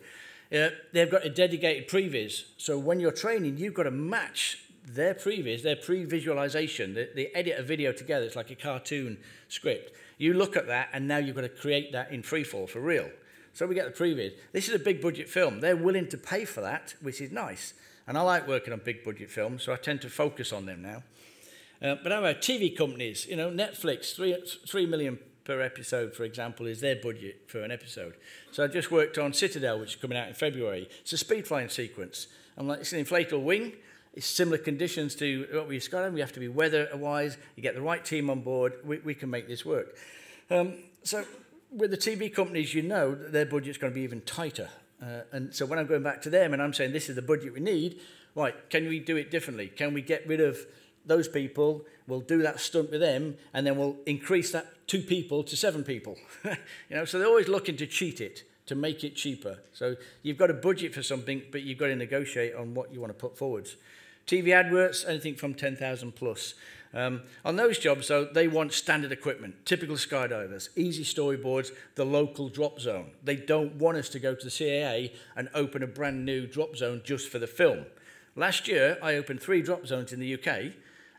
Uh, they've got a dedicated previs, so when you're training, you've got to match their previs, their pre-visualization. They, they edit a video together, it's like a cartoon script. You look at that, and now you've got to create that in freefall for real. So we get the previs. This is a big-budget film. They're willing to pay for that, which is nice. And I like working on big-budget films, so I tend to focus on them now. Uh, but our T V companies, you know, Netflix, three, three million per episode, for example, is their budget for an episode. So I just worked on Citadel, which is coming out in February. It's a speed flying sequence. I'm like, it's an inflatable wing. It's similar conditions to what we've got. We have to be weather-wise. You get the right team on board. We, we can make this work. Um, so with the T V companies, you know that their budget's going to be even tighter. Uh, and so when I'm going back to them and I'm saying, this is the budget we need, right, can we do it differently? Can we get rid of those people, we'll do that stunt with them, and then we'll increase that two people to seven people. You know, so they're always looking to cheat it, to make it cheaper. So you've got a budget for something, but you've got to negotiate on what you want to put forwards. T V adverts, anything from ten thousand plus. Um, on those jobs, though, they want standard equipment, typical skydivers, easy storyboards, the local drop zone. They don't want us to go to the C A A and open a brand new drop zone just for the film. Last year, I opened three drop zones in the U K,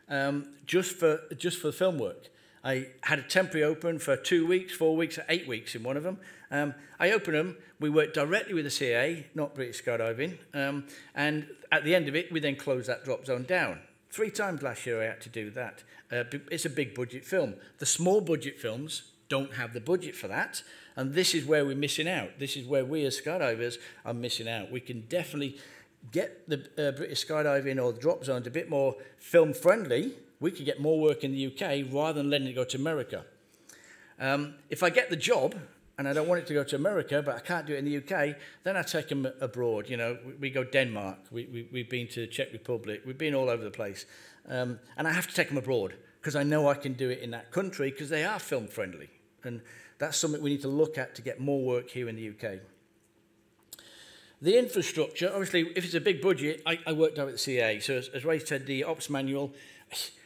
Um, just for just for film work. I had a temporary open for two weeks, four weeks, eight weeks in one of them. Um, I opened them. We worked directly with the C A A, not British Skydiving. Um, and at the end of it, we then closed that drop zone down. Three times last year I had to do that. Uh, it's a big budget film. The small budget films don't have the budget for that. And this is where we're missing out. This is where we as skydivers are missing out. We can definitely get the uh, British Skydiving or the drop zones a bit more film-friendly, we could get more work in the U K rather than letting it go to America. Um, if I get the job, and I don't want it to go to America, but I can't do it in the U K, then I take them abroad. You know, we, we go Denmark, we, we, we've been to Czech Republic, we've been all over the place. Um, and I have to take them abroad because I know I can do it in that country because they are film-friendly. And that's something we need to look at to get more work here in the U K. The infrastructure, obviously, if it's a big budget, I, I worked out at the C A A. So as, as Ray said, the ops manual,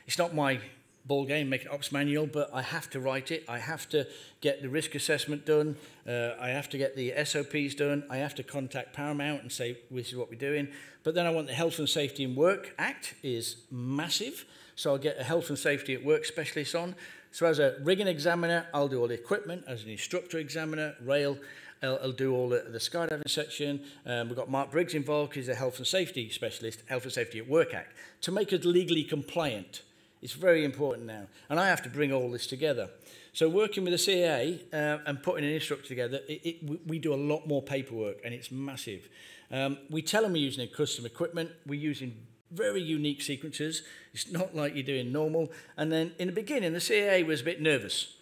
it's not my ball game, making an ops manual, but I have to write it. I have to get the risk assessment done. Uh, I have to get the S O Ps done. I have to contact Paramount and say, this is what we're doing. But then I want the Health and Safety in Work Act is massive. So I'll get a Health and Safety at Work specialist on. So as a rigging examiner, I'll do all the equipment. As an instructor examiner, rail, I'll, I'll do all the, the skydiving section. Um, we've got Mark Briggs involved, he's a health and safety specialist, Health and Safety at Work Act, to make us legally compliant. It's very important now. And I have to bring all this together. So working with the C A A uh, and putting an instructor together, it, it, we, we do a lot more paperwork, and it's massive. Um, we tell them we're using custom equipment. We're using very unique sequences. It's not like you're doing normal. And then in the beginning, the C A A was a bit nervous.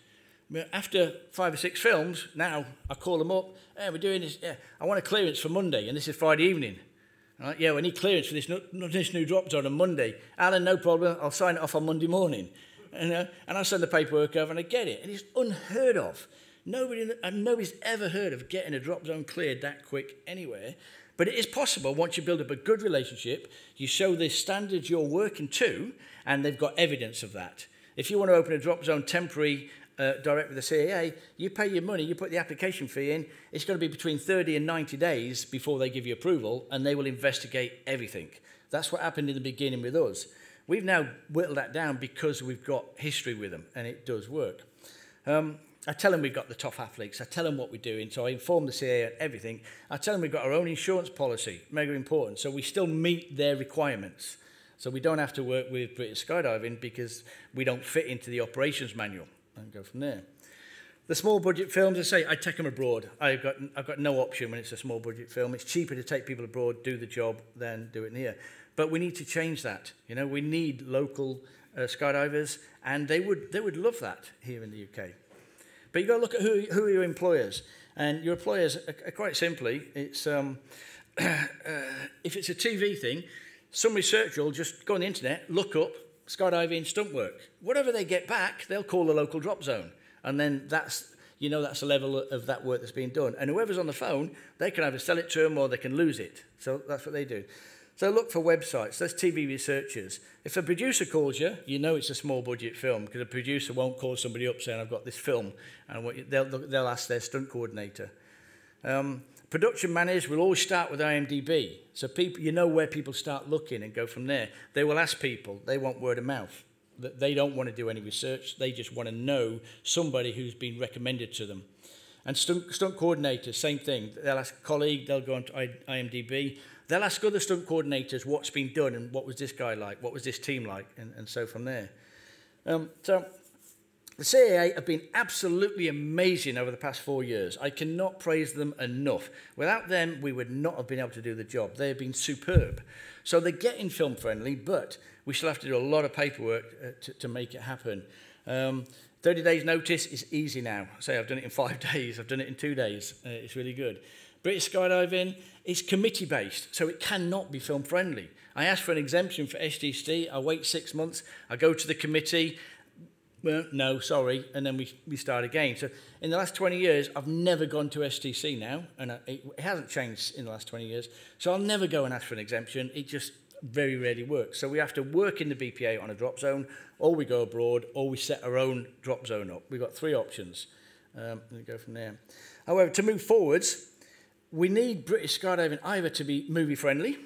After five or six films, now I call them up, hey, we're doing this, yeah, I want a clearance for Monday, and this is Friday evening. All right, yeah, we need clearance for this, no, this new drop zone on Monday. Alan, no problem, I'll sign it off on Monday morning. and, uh, and I send the paperwork over and I get it. And it's unheard of. Nobody, and nobody's ever heard of getting a drop zone cleared that quick anywhere. But it is possible once you build up a good relationship, you show the standards you're working to, and they've got evidence of that. If you want to open a drop zone temporary uh, direct with the C A A, you pay your money, you put the application fee in, it's going to be between thirty and ninety days before they give you approval, and they will investigate everything. That's what happened in the beginning with us. We've now whittled that down because we've got history with them, and it does work. Um, I tell them we've got the top athletes. I tell them what we're doing. So I inform the C A A and everything. I tell them we've got our own insurance policy, mega important. So we still meet their requirements. So we don't have to work with British Skydiving because we don't fit into the operations manual. And go from there. The small budget films, I say, I take them abroad. I've got, I've got no option when it's a small budget film. It's cheaper to take people abroad, do the job, than do it in here. But we need to change that. You know, we need local uh, skydivers, and they would, they would love that here in the U K. But you've got to look at who, who are your employers. And your employers, are, are quite simply, it's um, uh, if it's a T V thing, some researcher will just go on the internet, look up skydiving stunt work. Whatever they get back, they'll call the local drop zone. And then that's, you know, that's the level of that work that's being done. And whoever's on the phone, they can either sell it to them or they can lose it. So that's what they do. So look for websites. There's T V researchers. If a producer calls you, you know it's a small budget film, because a producer won't call somebody up saying, I've got this film, and they'll, they'll ask their stunt coordinator. Um, production managers will always start with I M D B. So people, you know where people start looking and go from there. They will ask people. They want word of mouth. They don't want to do any research. They just want to know somebody who's been recommended to them. And stunt, stunt coordinators, same thing. They'll ask a colleague. They'll go on to I M D B. They'll ask other stunt coordinators what's been done and what was this guy like, what was this team like, and, and so from there. Um, so the C A A have been absolutely amazing over the past four years. I cannot praise them enough. Without them, we would not have been able to do the job. They have been superb. So they're getting film-friendly, but we still have to do a lot of paperwork uh, to, to make it happen. Um, thirty days notice is easy now. I say I've done it in five days. I've done it in two days. Uh, it's really good. British Skydiving is committee-based, so it cannot be film-friendly. I asked for an exemption for S D C. I wait six months. I go to the committee. Well, no, sorry, and then we, we start again. So in the last twenty years, I've never gone to S D C now, and I, it, it hasn't changed in the last twenty years. So I'll never go and ask for an exemption. It just very rarely works. So we have to work in the B P A on a drop zone, or we go abroad, or we set our own drop zone up. We've got three options. Um, and we go from there. However, to move forwards, we need British Skydiving either to be movie-friendly,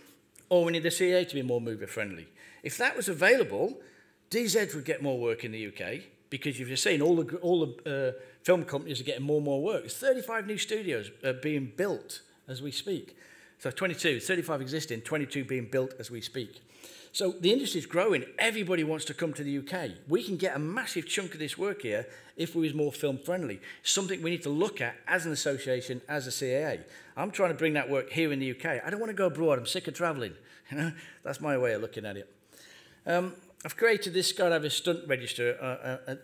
or we need the C A A to be more movie-friendly. If that was available, D Z would get more work in the U K, because you've just seen all the, all the uh, film companies are getting more and more work. There's thirty-five new studios are being built as we speak. So twenty-two, thirty-five existing, twenty-two being built as we speak. So the industry's growing. Everybody wants to come to the U K. We can get a massive chunk of this work here if we was more film-friendly. Something we need to look at as an association, as a C A A. I'm trying to bring that work here in the U K. I don't want to go abroad. I'm sick of travelling. You know, that's my way of looking at it. Um, I've created this skydiver stunt register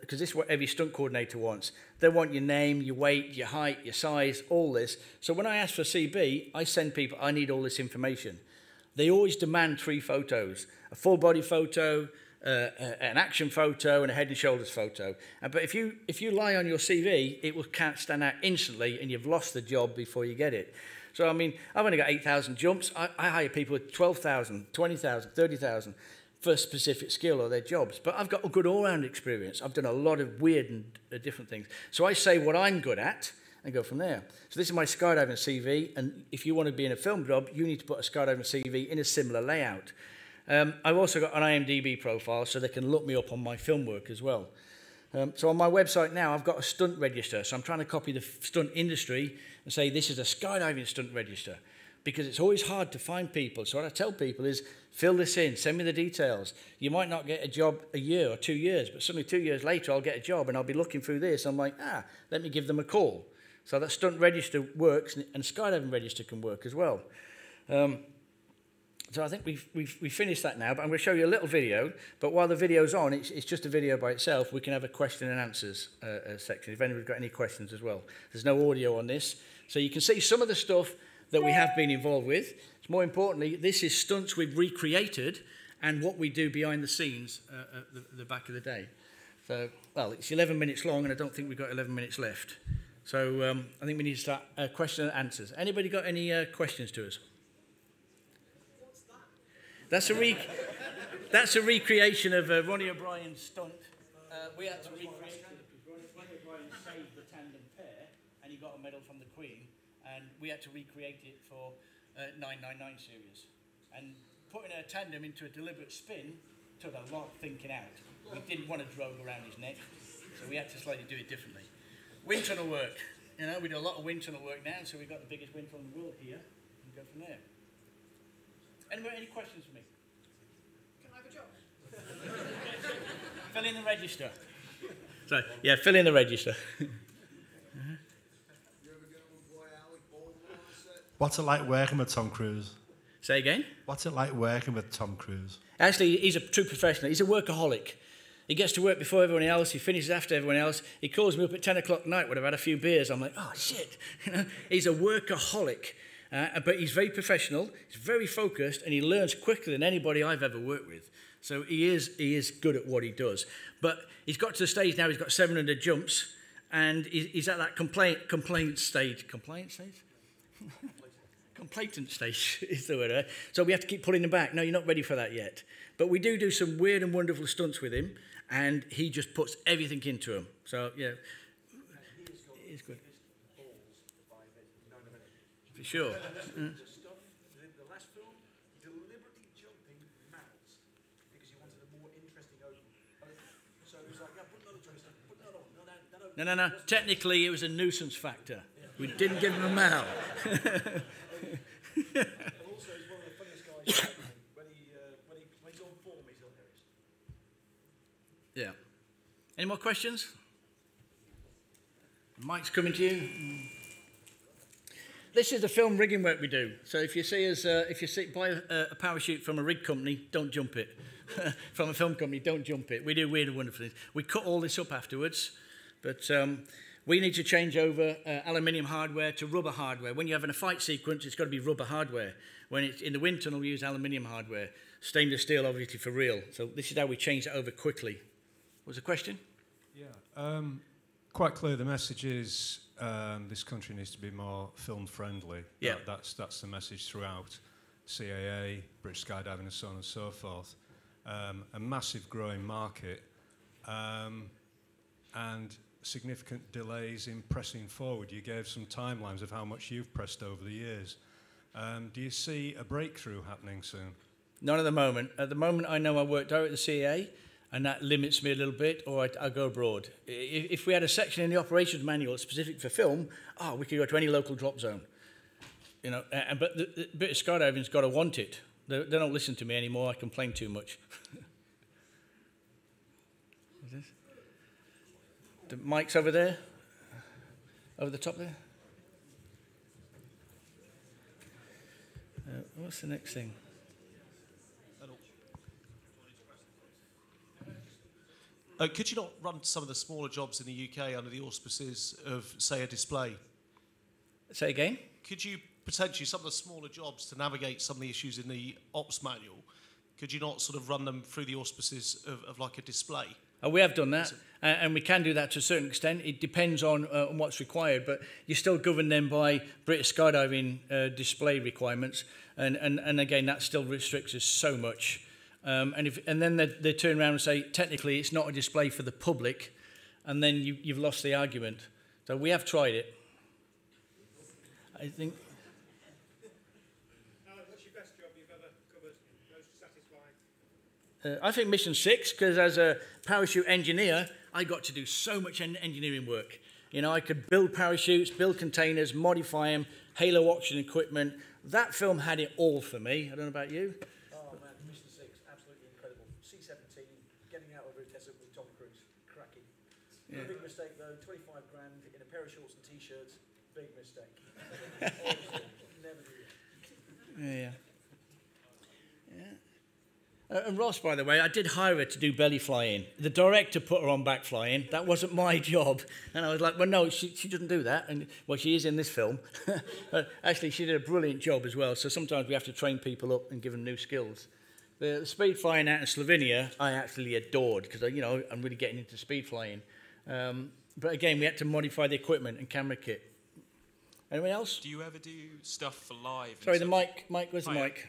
because uh, uh, uh, this is what every stunt coordinator wants. They want your name, your weight, your height, your size, all this. So when I ask for C B, I send people, I need all this information. They always demand three photos, a full-body photo, uh, an action photo, and a head and shoulders photo. But if you, if you lie on your C V, it will can't stand out instantly, and you've lost the job before you get it. So, I mean, I've only got eight thousand jumps. I, I hire people with twelve thousand, twenty thousand, thirty thousand for a specific skill or their jobs. But I've got a good all-round experience. I've done a lot of weird and uh, different things. So I say what I'm good at, and go from there. So this is my skydiving C V, and if you want to be in a film job, you need to put a skydiving C V in a similar layout. Um, I've also got an I M D B profile, so they can look me up on my film work as well. Um, so on my website now, I've got a stunt register, so I'm trying to copy the stunt industry and say this is a skydiving stunt register, because it's always hard to find people. So what I tell people is, fill this in, send me the details. You might not get a job a year or two years, but suddenly two years later, I'll get a job, and I'll be looking through this. I'm like, ah, let me give them a call. So that stunt register works, and skydiving register can work as well. Um, so I think we've, we've, we've finished that now, but I'm going to show you a little video. But while the video's on, it's, it's just a video by itself. We can have a question and answers uh, uh, section, if anybody's got any questions as well. There's no audio on this. So you can see some of the stuff that we have been involved with. More importantly, this is stunts we've recreated and what we do behind the scenes uh, at the, the back of the day. So, well, it's eleven minutes long, and I don't think we've got eleven minutes left. So um, I think we need to start uh, question and answers. Anybody got any uh, questions to us? What's that? That's a, re that's a recreation of uh, Ronnie O'Brien's stunt. Uh, we had to recreate it because Ronnie O'Brien saved the tandem pair, and he got a medal from the Queen. And we had to recreate it for uh, nine nine nine series. And putting a tandem into a deliberate spin took a lot of thinking out. We didn't want a drogue around his neck, so we had to slightly do it differently. Wind tunnel work. You know, we do a lot of wind tunnel work now, so we've got the biggest wind tunnel in the world here, and go from there. Anybody, any questions for me? Can I have a job? Fill in the register. So, yeah, fill in the register. What's it like working with Tom Cruise? Say again? What's it like working with Tom Cruise? Actually, he's a true professional. He's a workaholic. He gets to work before everyone else. He finishes after everyone else. He calls me up at ten o'clock at night when I've had a few beers. I'm like, oh, shit. You know, he's a workaholic. Uh, but he's very professional. He's very focused, and he learns quicker than anybody I've ever worked with. So he is, he is good at what he does. But he's got to the stage now, he's got seven hundred jumps, and he's at that complaint, complaint stage. Complaint stage? Complainant stage is the word, right? So we have to keep pulling him back. No, you're not ready for that yet. But we do do some weird and wonderful stunts with him, and he just puts everything into him. So, yeah, it's good. For sure. Mm. No, no, no. Technically, it was a nuisance factor. We didn't give him a mouth. Also, he's one of the funniest guys when, he, uh, when, he, when he's on form, he's hilarious. Yeah. Any more questions? Mike's coming to you. This is the film rigging work we do. So if you see us, uh, if you see, buy a, a parachute from a rig company, don't jump it. From a film company, don't jump it. We do weird and wonderful things. We cut all this up afterwards, but. Um, We need to change over uh, aluminium hardware to rubber hardware. When you're having a fight sequence, it's got to be rubber hardware. When it's in the wind tunnel, we use aluminium hardware. Stainless steel, obviously, for real. So this is how we change it over quickly. What was the question? Yeah. Um, quite clear, the message is um, this country needs to be more film-friendly. Yeah. That, that's, that's the message throughout C A A, British Skydiving, and so on and so forth. Um, a massive growing market. Um, and... significant delays in pressing forward. You gave some timelines of how much you've pressed over the years. Um, do you see a breakthrough happening soon? Not at the moment. At the moment, I know I work direct at the C A A, and that limits me a little bit, or I, I go abroad. If, if we had a section in the operations manual specific for film, oh, we could go to any local drop zone. You know, uh, but the, the British Skydiving's got to want it. They, they don't listen to me anymore. I complain too much. Is this? The mic's over there, over the top there. Uh, what's the next thing? Uh, could you not run some of the smaller jobs in the U K under the auspices of, say, a display? Say again? Could you potentially, some of the smaller jobs to navigate some of the issues in the ops manual, could you not sort of run them through the auspices of, of like a display? Oh, we have done that, uh, and we can do that to a certain extent. It depends on, uh, on what's required, but you're still governed then by British Skydiving uh, display requirements, and, and, and again, that still restricts us so much. Um, and, if, and then they, they turn around and say, technically, it's not a display for the public, and then you, you've lost the argument. So we have tried it. I think... Uh, I think Mission six, because as a parachute engineer, I got to do so much en engineering work. You know, I could build parachutes, build containers, modify them, halo oxygen equipment. That film had it all for me. I don't know about you. Oh, man, Mission six, absolutely incredible. C seventeen, getting out over a desert with Tom Cruise, cracking. Yeah. Big mistake, though, twenty-five grand in a pair of shorts and T-shirts, big mistake. Never do that. Yeah, yeah. Yeah. Uh, and Ross, by the way, I did hire her to do belly flying. The director put her on back flying. That wasn't my job. And I was like, well, no, she, she doesn't do that. And, well, she is in this film. But actually, she did a brilliant job as well. So sometimes we have to train people up and give them new skills. The speed flying out of Slovenia, I actually adored, because, you know, I'm really getting into speed flying. Um, but again, we had to modify the equipment and camera kit. Anyone else? Do you ever do stuff for live? Sorry, the mic. Mic, where's the mic?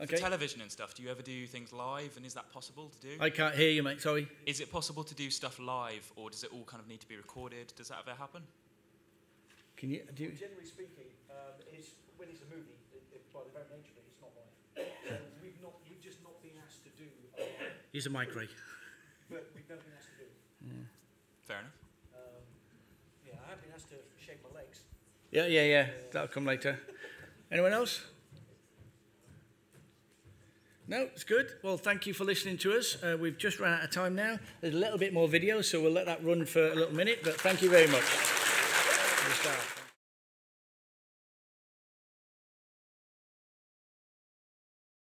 Okay. For television and stuff, do you ever do things live, and is that possible to do? I can't hear you, mate, sorry. Is it possible to do stuff live, or does it all kind of need to be recorded? Does that ever happen? Can you, do you generally speaking, um, it's, when it's a movie, it, it, by the very nature of it, it's not live. So we've, not, we've just not been asked to do... Um, Here's a mic, Ray. But we've never been asked to do it. Yeah. Fair enough. Um, yeah, I have been asked to shave my legs. Yeah, yeah, yeah, uh, that'll come later. Anyone else? No, it's good. Well, thank you for listening to us. Uh, we've just run out of time now. There's a little bit more video, so we'll let that run for a little minute, but thank you very much.